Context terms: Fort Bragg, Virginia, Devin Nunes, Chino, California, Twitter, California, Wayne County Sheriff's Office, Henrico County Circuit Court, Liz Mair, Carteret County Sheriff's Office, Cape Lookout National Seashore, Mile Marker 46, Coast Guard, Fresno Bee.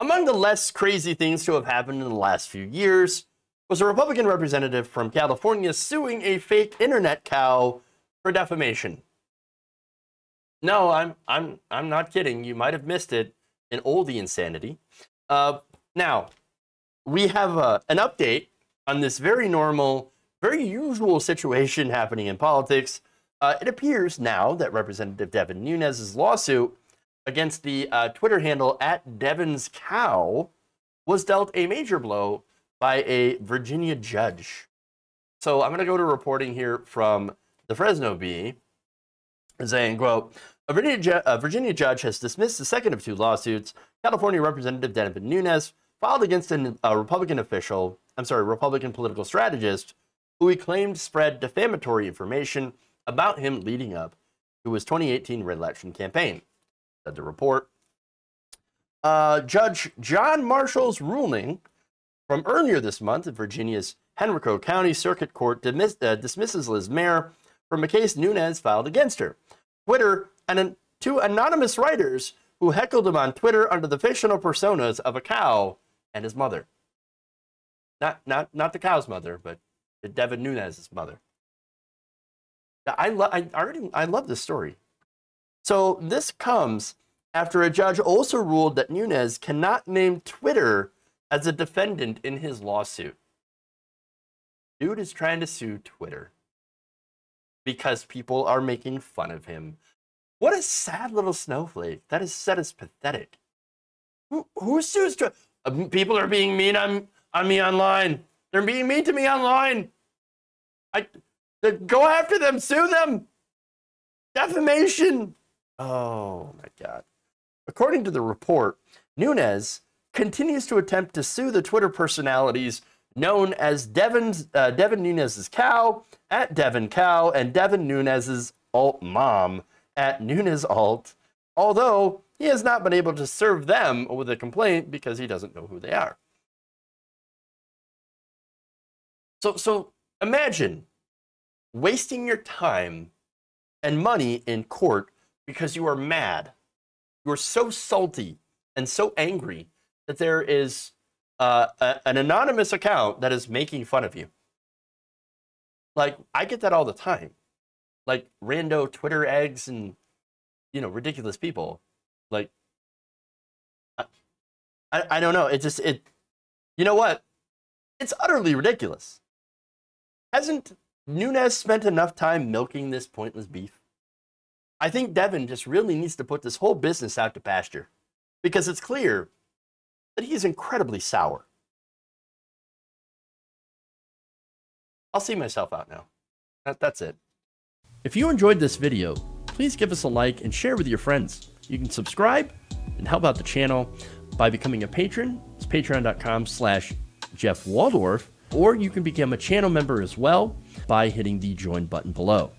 Among the less crazy things to have happened in the last few years was a Republican representative from California suing a fake internet cow for defamation. No, I'm not kidding. You might have missed it in all the insanity. Now, we have an update on this very normal, very usual situation happening in politics. It appears now that Representative Devin Nunes' lawsuit against the Twitter handle @DevinsCow was dealt a major blow by a Virginia judge. So I'm going to go to reporting here from the Fresno Bee, saying, quote, a Virginia judge has dismissed the second of two lawsuits California Representative Devin Nunes filed against a Republican political strategist who he claimed spread defamatory information about him leading up to his 2018 re-election campaign, said the report. Judge John Marshall's ruling from earlier this month at Virginia's Henrico County Circuit Court dismisses Liz Mair from a case Nunes filed against her. Twitter and two anonymous writers who heckled him on Twitter under the fictional personas of a cow and his mother. Not the cow's mother, but Devin Nunes' mother. I love this story. So this comes after a judge also ruled that Nunes cannot name Twitter as a defendant in his lawsuit. Dude is trying to sue Twitter because people are making fun of him. What a sad little snowflake. That is pathetic. Who sues Twitter? People are being mean on me online. They're being mean to me online. Go after them, sue them. Defamation. Oh my God. According to the report, Nunes continues to attempt to sue the Twitter personalities known as Devin Nunes' cow @DevinCow and Devin Nunes' alt mom @NunesAlt, although he has not been able to serve them with a complaint because he doesn't know who they are. So imagine wasting your time and money in court because you are mad. You're so salty and so angry that there is an anonymous account that is making fun of you. Like, I get that all the time. Like, rando Twitter eggs and, you know, ridiculous people. Like, I don't know. It just, you know what? It's utterly ridiculous. Hasn't Nunes spent enough time milking this pointless beef? I think Devin just really needs to put this whole business out to pasture, because it's clear that he's incredibly sour. I'll see myself out now. That's it. If you enjoyed this video, please give us a like and share with your friends. You can subscribe and help out the channel by becoming a patron. It's patreon.com/JeffWaldorf, or you can become a channel member as well by hitting the join button below.